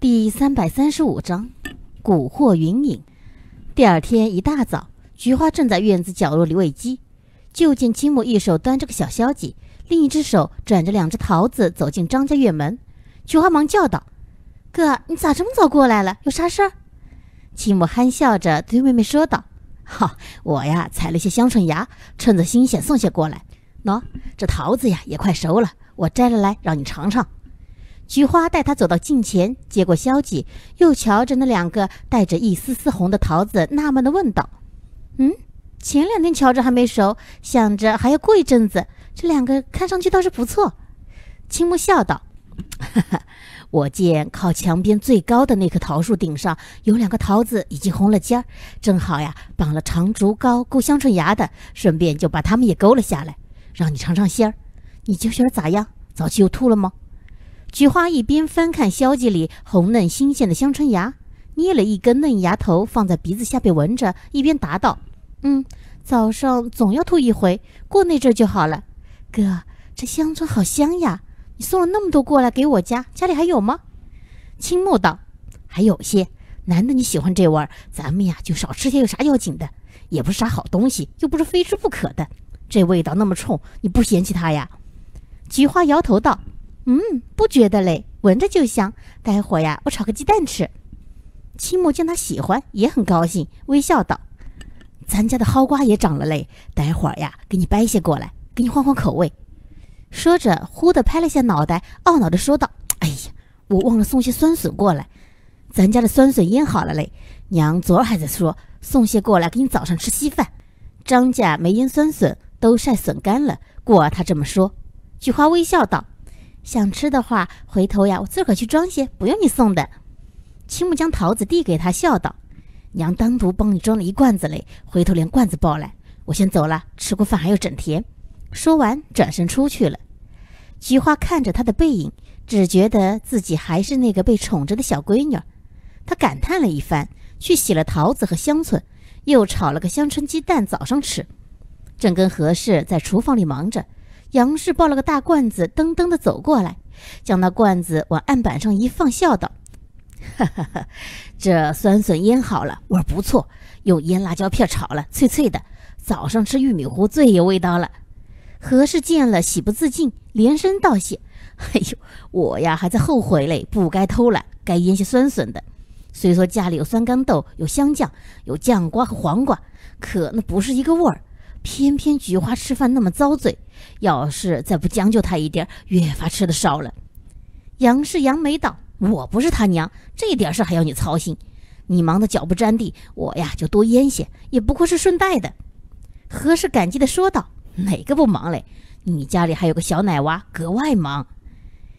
第335章蛊惑云影。第二天一大早，菊花正在院子角落里喂鸡，就见青木一手端着个小箫鸡，另一只手转着两只桃子走进张家院门。菊花忙叫道：“哥，你咋这么早过来了？有啥事儿？”青木憨笑着对妹妹说道：“哈，我呀采了些香椿芽，趁着新鲜送些过来。喏，这桃子呀也快熟了，我摘了来让你尝尝。”菊花带他走到近前，接过箫鸡，又瞧着那两个带着一丝丝红的桃子，纳闷地问道：“前两天瞧着还没熟，想着还要过一阵子，这两个看上去倒是不错。”青木笑道：“哈哈，我见靠墙边最高的那棵桃树顶上有两个桃子已经红了尖儿，正好呀绑了长竹篙勾香椿芽的，顺便就把它们也勾了下来，让你尝尝鲜儿。你觉得咋样？早起又吐了吗？”菊花一边翻看箫鸡里红嫩新鲜的香椿芽，捏了一根嫩芽头放在鼻子下边闻着，一边答道：“早上总要吐一回，过那阵就好了。哥，这香椿好香呀！你送了那么多过来给我家，家里还有吗？”青木道：“还有些，难得你喜欢这味儿，咱们呀就少吃些，有啥要紧的？也不是啥好东西，又不是非吃不可的。这味道那么冲，你不嫌弃它呀？”菊花摇头道：“不觉得嘞，闻着就香。待会呀，我炒个鸡蛋吃。”青木见他喜欢，也很高兴，微笑道：“咱家的蒿瓜也长了嘞，待会儿呀，给你掰些过来，给你换换口味。”说着，忽地拍了下脑袋，懊恼地说道：“哎呀，我忘了送些酸笋过来，咱家的酸笋腌好了嘞，娘昨儿还在说送些过来给你早上吃稀饭。张家没腌酸笋，都晒笋干了，故而他这么说。”菊花微笑道：“想吃的话，回头呀，我自个儿去装些，不用你送的。”青木将桃子递给他，笑道：“娘单独帮你装了一罐子嘞，回头连罐子抱来。我先走了，吃过饭还要整甜。”说完，转身出去了。菊花看着他的背影，只觉得自己还是那个被宠着的小闺女。她感叹了一番，去洗了桃子和香椿，又炒了个香椿鸡蛋早上吃。正跟何氏在厨房里忙着，杨氏抱了个大罐子，噔噔地走过来，将那罐子往案板上一放，笑道：“哈哈哈，这酸笋腌好了，味儿不错，用腌辣椒片炒了，脆脆的，早上吃玉米糊最有味道了。”何氏见了，喜不自禁，连声道谢：“哎呦，我呀还在后悔嘞，不该偷懒，该腌些酸笋的。虽说家里有酸豇豆，有香酱，有酱瓜和黄瓜，可那不是一个味儿。偏偏菊花吃饭那么遭罪，要是再不将就他一点，越发吃得少了。”杨氏扬眉道：“我不是他娘，这点事还要你操心？你忙得脚不沾地，我呀就多腌些，也不过是顺带的。”何氏感激地说道：“哪个不忙嘞？你家里还有个小奶娃，格外忙。”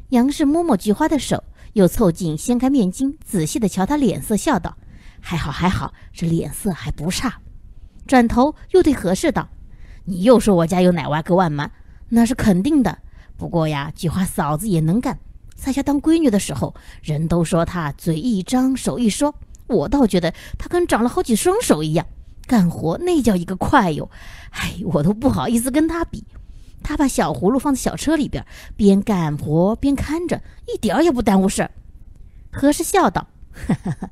杨氏摸摸菊花的手，又凑近掀开面巾，仔细地瞧他脸色，笑道：“还好还好，这脸色还不差。”转头又对何氏道：“你又说我家有奶娃格外忙，那是肯定的。不过呀，菊花嫂子也能干，在家当闺女的时候，人都说她嘴一张手一双，我倒觉得她跟长了好几双手一样，干活那叫一个快哟。哎，我都不好意思跟她比。她把小葫芦放在小车里边，边干活边看着，一点儿也不耽误事儿。”何氏笑道：“哈哈哈，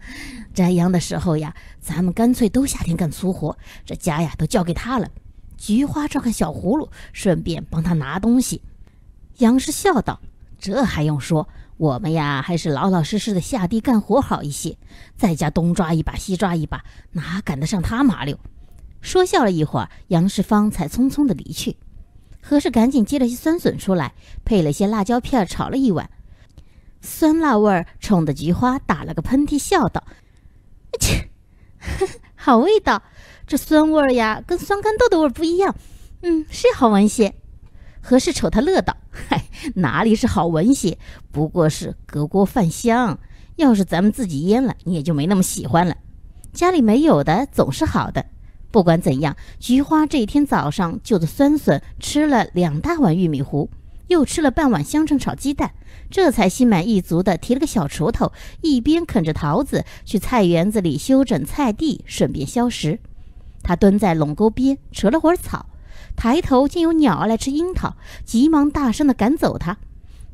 摘秧的时候呀，咱们干脆都夏天干粗活，这家呀都交给他了。菊花照看小葫芦，顺便帮他拿东西。”杨氏笑道：“这还用说，我们呀还是老老实实的下地干活好一些，在家东抓一把西抓一把，哪赶得上他麻溜。”说笑了一会儿，杨氏方才匆匆的离去。何氏赶紧接了些酸笋出来，配了些辣椒片炒了一碗，酸辣味儿冲的菊花打了个喷嚏，笑道：“切，好味道！这酸味儿呀，跟酸豇豆的味儿不一样，是好闻些。”何氏瞅他乐道：“嗨，哪里是好闻些，不过是隔锅饭香。要是咱们自己腌了，你也就没那么喜欢了。家里没有的总是好的。”不管怎样，菊花这一天早上就着酸笋吃了2大碗玉米糊，又吃了半碗香椿炒鸡蛋，这才心满意足地提了个小锄头，一边啃着桃子去菜园子里修整菜地，顺便消食。他蹲在垄沟边扯了会儿草，抬头见有鸟儿来吃樱桃，急忙大声地赶走它。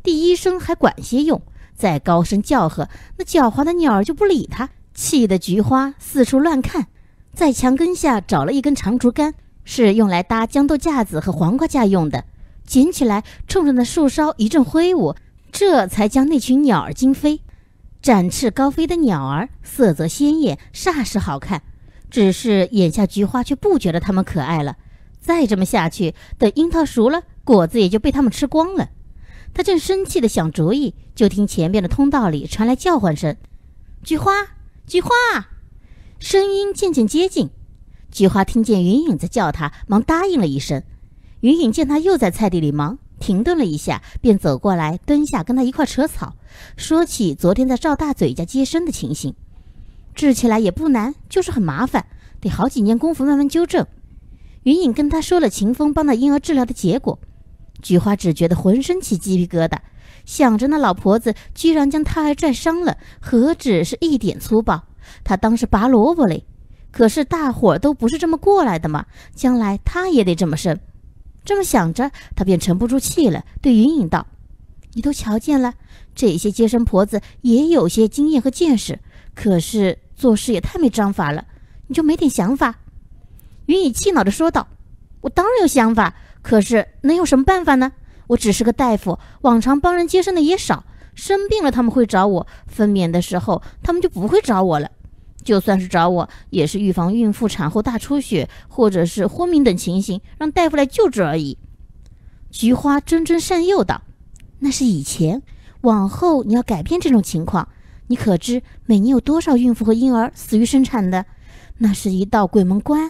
第一声还管些用，再高声叫喝，那狡猾的鸟儿就不理他，气得菊花四处乱看。在墙根下找了一根长竹竿，是用来搭豇豆架子和黄瓜架用的，捡起来冲着那树梢一阵挥舞，这才将那群鸟儿惊飞。展翅高飞的鸟儿色泽鲜艳，煞是好看，只是眼下菊花却不觉得它们可爱了。再这么下去，等樱桃熟了，果子也就被它们吃光了。他正生气地想主意，就听前边的通道里传来叫唤声：“菊花，菊花！”声音渐渐接近，菊花听见云影在叫他，忙答应了一声。云影见他又在菜地里忙，停顿了一下，便走过来蹲下跟他一块扯草，说起昨天在赵大嘴家接生的情形。治起来也不难，就是很麻烦，得好几年功夫慢慢纠正。云影跟他说了秦风帮那婴儿治疗的结果，菊花只觉得浑身起鸡皮疙瘩，想着那老婆子居然将胎儿拽伤了，何止是一点粗暴，她当是拔萝卜嘞。可是大伙儿都不是这么过来的嘛，将来她也得这么生。这么想着，她便沉不住气了，对云影道：“你都瞧见了，这些接生婆子也有些经验和见识，可是做事也太没章法了，你就没点想法？”云影气恼地说道：“我当然有想法，可是能有什么办法呢？我只是个大夫，往常帮人接生的也少，生病了他们会找我，分娩的时候他们就不会找我了。就算是找我，也是预防孕妇产后大出血或者是昏迷等情形，让大夫来救治而已。”菊花谆谆善诱道：“那是以前，往后你要改变这种情况。你可知每年有多少孕妇和婴儿死于生产的？那是一道鬼门关。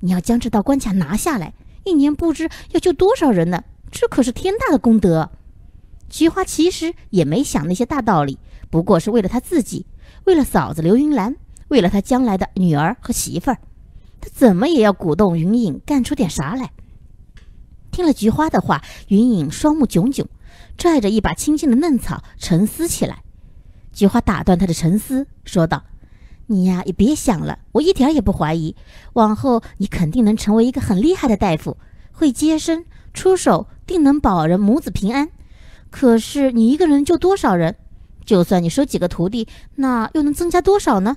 你要将这道关卡拿下来，一年不知要救多少人呢，这可是天大的功德。”菊花其实也没想那些大道理，不过是为了她自己，为了嫂子刘云兰，为了她将来的女儿和媳妇儿，她怎么也要鼓动云影干出点啥来。听了菊花的话，云影双目炯炯，拽着一把青青的嫩草沉思起来。菊花打断她的沉思，说道：“你呀，也别想了，我一点也不怀疑，往后你肯定能成为一个很厉害的大夫，会接生，出手定能保人母子平安。可是你一个人救多少人？就算你收几个徒弟，那又能增加多少呢？”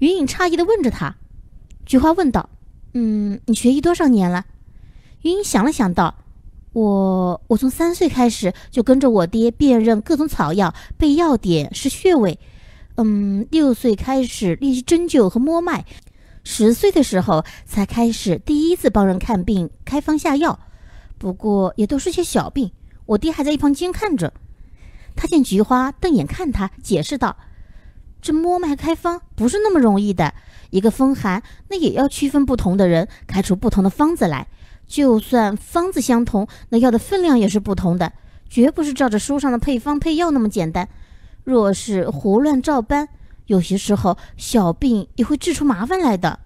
云影诧异地问着他。菊花问道：“你学医多少年了？”云影想了想道：“我从3岁开始就跟着我爹辨认各种草药，背药典，识穴位。6岁开始练习针灸和摸脉，10岁的时候才开始第一次帮人看病，开方下药。不过也都是些小病，我爹还在一旁监看着。”他见菊花瞪眼看他，解释道：“这摸脉开方不是那么容易的，一个风寒那也要区分不同的人，开出不同的方子来。就算方子相同，那药的分量也是不同的，绝不是照着书上的配方配药那么简单。若是胡乱照搬，有些时候小病也会治出麻烦来的。”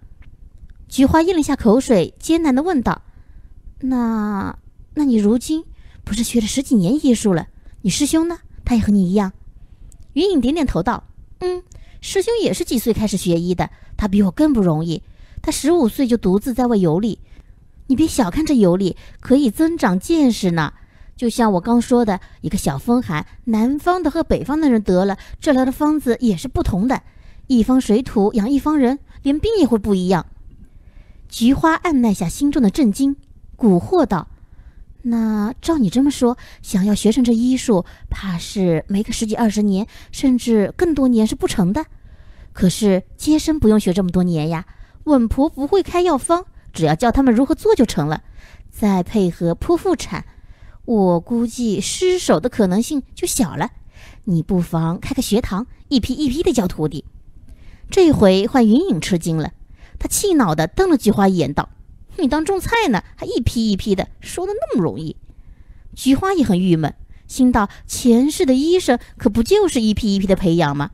菊花咽了下口水，艰难地问道：“那你如今不是学了十几年医术了？你师兄呢？他也和你一样？”云影点点头道：“师兄也是几岁开始学医的，他比我更不容易。他15岁就独自在外游历，你别小看这游历，可以增长见识呢。就像我刚说的，一个小风寒，南方的和北方的人得了，治疗的方子也是不同的，一方水土养一方人，连病也会不一样。”菊花按捺下心中的震惊，蛊惑道：“那照你这么说，想要学成这医术，怕是没个10几20年，甚至更多年是不成的。可是接生不用学这么多年呀，稳婆不会开药方，只要教他们如何做就成了，再配合剖腹产，我估计失手的可能性就小了。你不妨开个学堂，一批一批的教徒弟。”这回换云影吃惊了，他气恼地瞪了菊花一眼道：“你当种菜呢？还一批一批的，说的那么容易？”菊花也很郁闷，心道前世的医生可不就是一批一批的培养吗？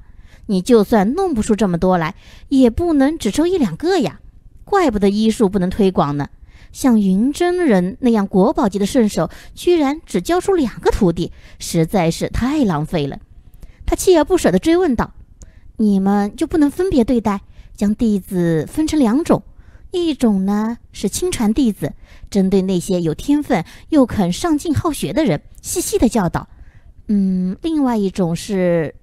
你就算弄不出这么多来，也不能只收1、2个呀，怪不得医术不能推广呢。像云真人那样国宝级的圣手，居然只教出2个徒弟，实在是太浪费了。他锲而不舍地追问道：“你们就不能分别对待，将弟子分成2种？一种呢是亲传弟子，针对那些有天分又肯上进好学的人，细细地教导；另外一种是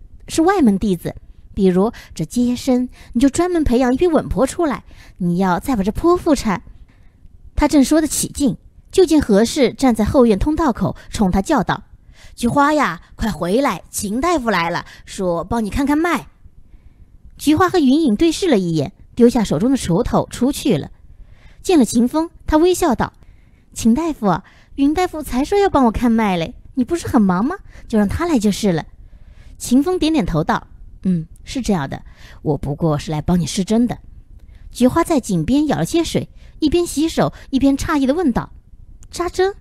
外门弟子，比如这接生，你就专门培养一批稳婆出来，你要再把这泼妇产。”他正说得起劲，就见何氏站在后院通道口，冲他叫道：“菊花呀，快回来！秦大夫来了，说帮你看看脉。”菊花和云影对视了一眼，丢下手中的锄头出去了。见了秦风，他微笑道：“秦大夫，云大夫才说要帮我看脉嘞，你不是很忙吗？就让他来就是了。”秦风点点头道：“是这样的，我不过是来帮你施针的。”菊花在井边舀了些水，一边洗手一边诧异地问道：“扎针？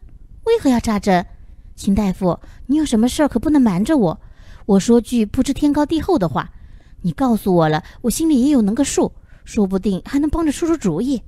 为何要扎针？”“秦大夫，你有什么事儿可不能瞒着我。我说句不知天高地厚的话，你告诉我了，我心里也有能个数，说不定还能帮着出出主意。”